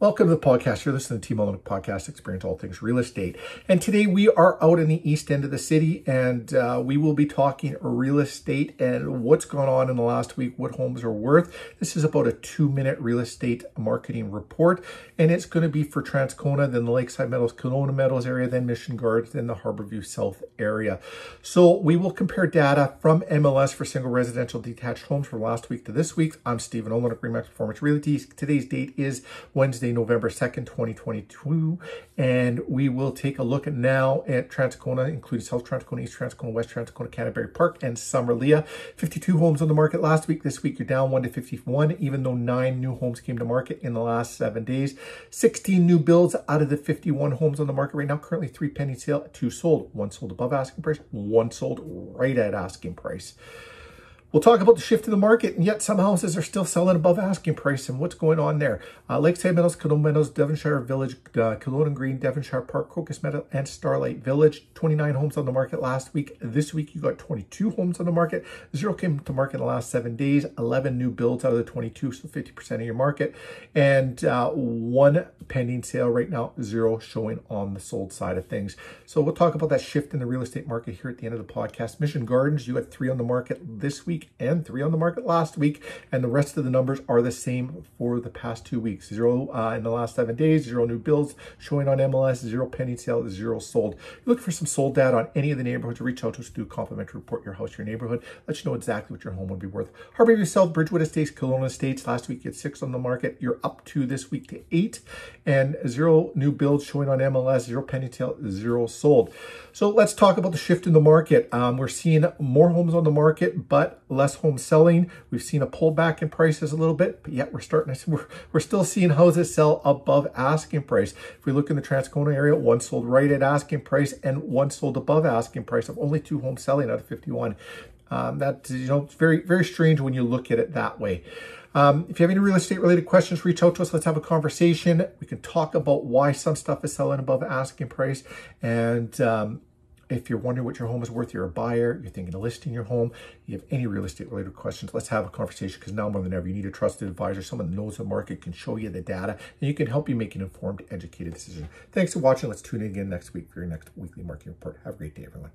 Welcome to the podcast. You're listening to the Team Olyniuk Podcast, Experience All Things Real Estate. And today we are out in the east end of the city, and we will be talking real estate and what's gone on in the last week, what homes are worth. This is about a 2-minute real estate marketing report, and it's going to be for Transcona, then the Lakeside Meadows, Colon Meadows area, then Mission Guards, then the Harbourview South area. So we will compare data from MLS for single residential detached homes from last week to this week. I'm Stephen Olyniuk, Remax Performance Realty. Today's date is Wednesday, November 2nd, 2022, and we will take a look now at Transcona, including South Transcona, East Transcona, West Transcona, Canterbury Park, and Summerlea. 52 homes on the market last week. This week, you're down 1 to 51, even though 9 new homes came to market in the last 7 days. 16 new builds out of the 51 homes on the market right now. Currently, 3 pending sale, 2 sold. 1 sold above asking price, 1 sold right at asking price. We'll talk about the shift in the market, and yet some houses are still selling above asking price and what's going on there. Lakeside Meadows, Colon Meadows, Devonshire Village, Cologne and Green, Devonshire Park, Crocus Meadow, and Starlight Village. 29 homes on the market last week. This week, you got 22 homes on the market. 0 came to market in the last 7 days. 11 new builds out of the 22, so 50% of your market. And 1 pending sale right now, 0 showing on the sold side of things. So we'll talk about that shift in the real estate market here at the end of the podcast. Mission Gardens, you had 3 on the market this week and 3 on the market last week, and the rest of the numbers are the same for the past 2 weeks. 0 in the last 7 days, 0 new builds showing on MLS, 0 pending sale, 0 sold. You're looking for some sold data on any of the neighborhoods, reach out to us, do a complimentary report, your house, your neighborhood, let you know exactly what your home would be worth. Harbourview South, Bridgewood Estates, Kelowna Estates, last week you had 6 on the market, you're up to this week to 8, and 0 new builds showing on MLS, 0 pending sale, 0 sold. So let's talk about the shift in the market. We're seeing more homes on the market, but less home selling. We've seen a pullback in prices a little bit, but yet we're still seeing houses sell above asking price. If we look in the Transcona area, 1 sold right at asking price and 1 sold above asking price, of only 2 homes selling out of 51. That's, you know, it's very, very strange when you look at it that way. If you have any real estate related questions, reach out to us. Let's have a conversation. We can talk about why some stuff is selling above asking price. And, if you're wondering what your home is worth, you're a buyer, you're thinking of listing your home, you have any real estate related questions, let's have a conversation, because now more than ever, you need a trusted advisor, someone that knows the market, can show you the data, and you can help you make an informed, educated decision. Thanks for watching. Let's tune in again next week for your next weekly marketing report. Have a great day, everyone.